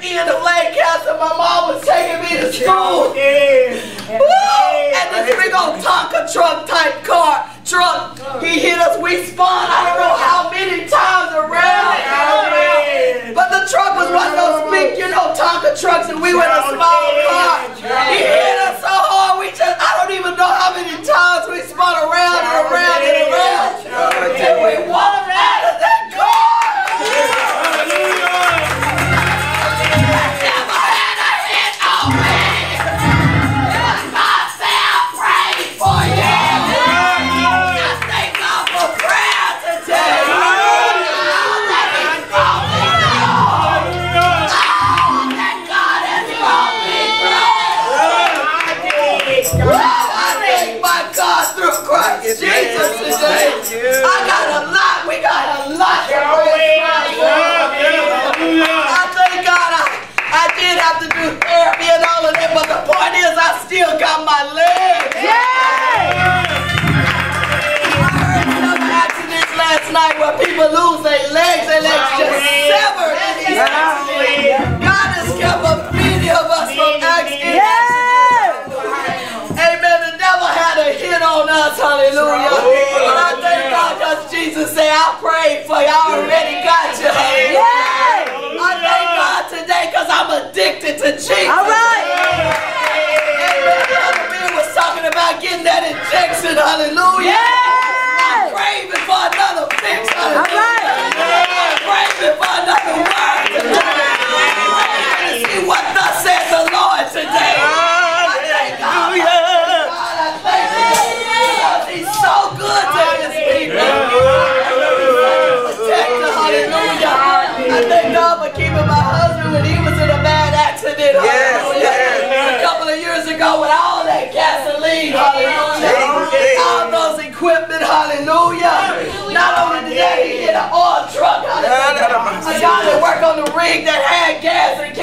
back end of Lancaster. My mom was taking me to school. And this big old Tonka truck type car, he hit us, we spun, I don't know how many times around and around. But the truck was one of those big, you know, Tonka trucks, and we were in a small car. He hit us so hard, we just, I don't even know how many times we spun around and around and around. Until we walked out of that car. That had gas in it.